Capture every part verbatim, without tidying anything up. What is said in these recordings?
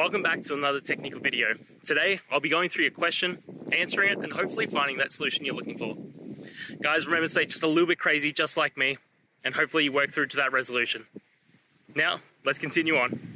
Welcome back to another technical video. Today, I'll be going through your question, answering it, and hopefully finding that solution you're looking for. Guys, remember to stay just a little bit crazy, just like me, and hopefully you work through to that resolution. Now, let's continue on.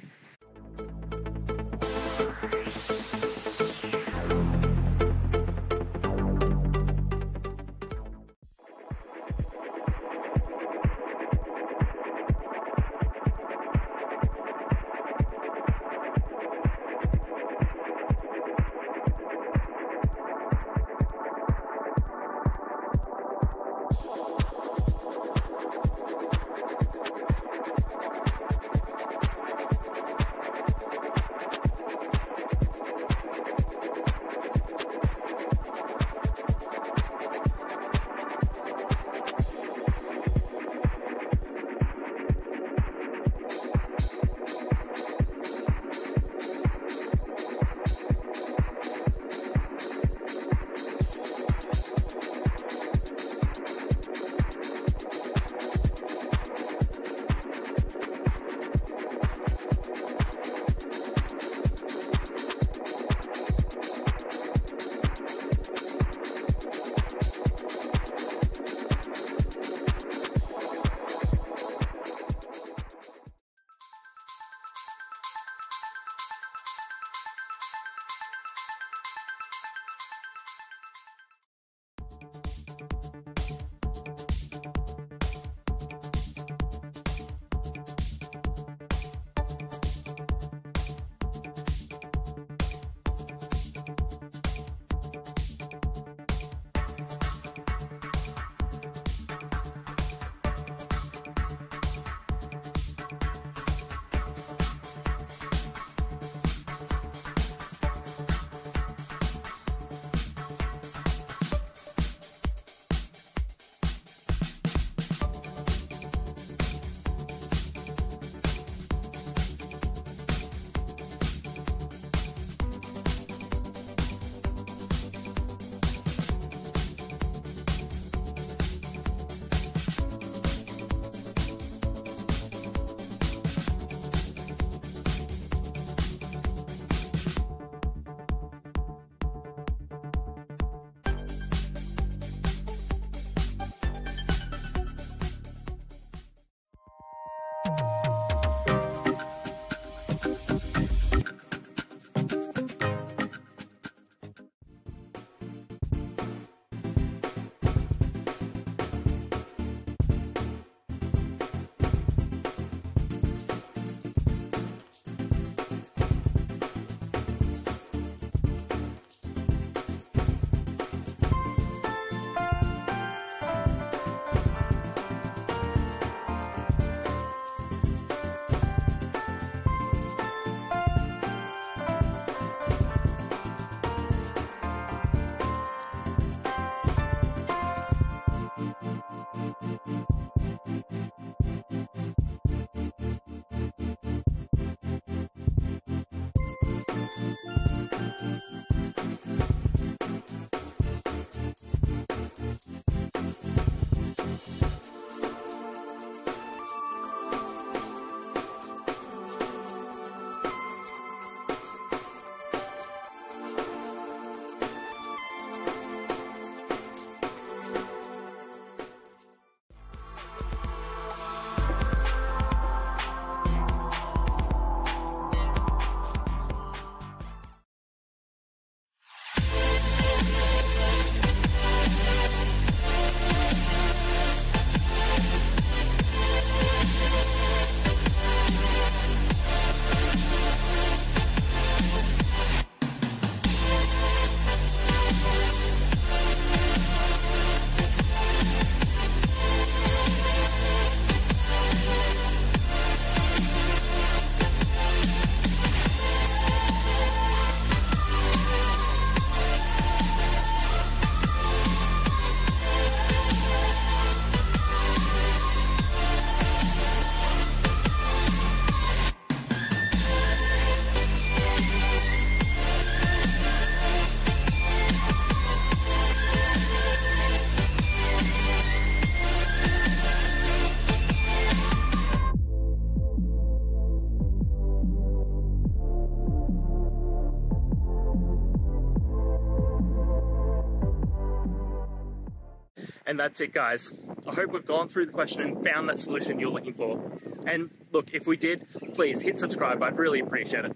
And that's it, guys. I hope we've gone through the question and found that solution you're looking for. And look, if we did, please hit subscribe. I'd really appreciate it.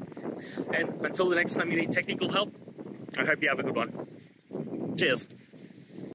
And until the next time you need technical help, I hope you have a good one. Cheers.